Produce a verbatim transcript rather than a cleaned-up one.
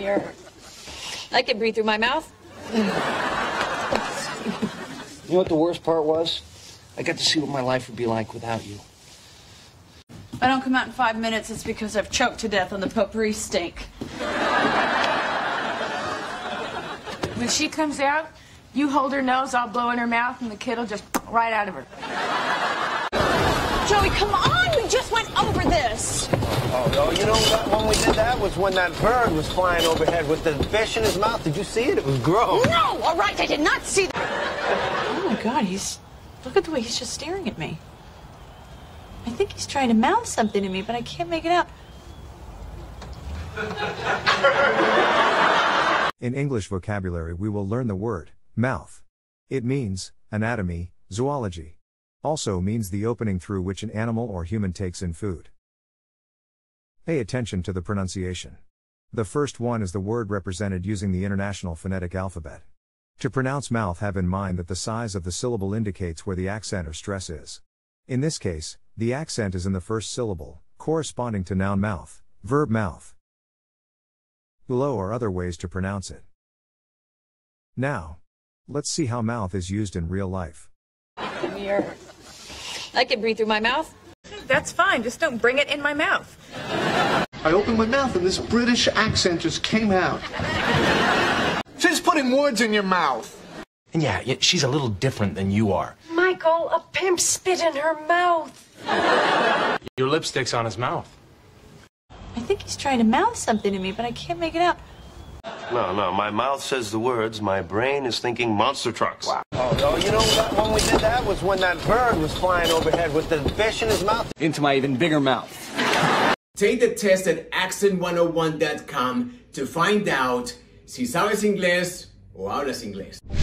here. I can breathe through my mouth. You know what the worst part was? I got to see what my life would be like without you. I don't come out in five minutes. It's because I've choked to death on the potpourri steak. When she comes out, you hold her nose, I'll blow in her mouth, and the kid'll just right out of her. Joey, come on! We just went over this! Oh, no, you know what? When we did that was when that bird was flying overhead with the fish in his mouth. Did you see it? It was gross. No! All right, I did not see that. Oh, my God, he's... Look at the way he's just staring at me. I think he's trying to mouth something to me, but I can't make it out. In English vocabulary, we will learn the word mouth. It means anatomy, zoology. Also means the opening through which an animal or human takes in food. Pay attention to the pronunciation. The first one is the word represented using the International Phonetic Alphabet. To pronounce mouth, have in mind that the size of the syllable indicates where the accent or stress is. In this case, the accent is in the first syllable, corresponding to noun mouth, verb mouth. Below are other ways to pronounce it. Now, let's see how mouth is used in real life. Come here. I can breathe through my mouth. That's fine, just don't bring it in my mouth. I opened my mouth and this British accent just came out. She's putting words in your mouth. And yeah, she's a little different than you are. Michael, a pimp spit in her mouth. Your lipstick's on his mouth. I think he's trying to mouth something to me, but I can't make it out. No, no, my mouth says the words, my brain is thinking monster trucks. Wow. Oh, no, you know what? When we did that was when that bird was flying overhead with the fish in his mouth. Into my even bigger mouth. Take the test at accent one oh one dot com to find out si sabes inglés o hablas inglés.